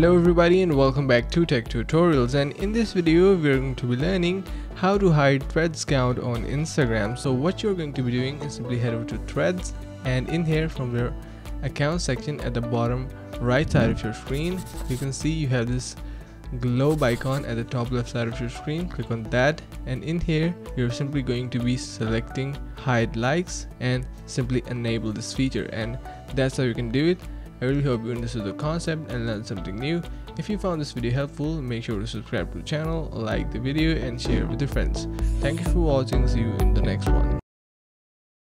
Hello everybody and welcome back to Tech Tutorials, and in this video we are going to be learning how to hide threads count on Instagram. So what you're going to be doing is simply head over to Threads, and in here from your account section at the bottom right side of your screen you can see you have this globe icon at the top left side of your screen. Click on that, and in here you're simply going to be selecting hide likes and simply enable this feature, and that's how you can do it. I really hope you understood the concept and learned something new. If you found this video helpful, make sure to subscribe to the channel, like the video and share with your friends. Thank you for watching, see you in the next one.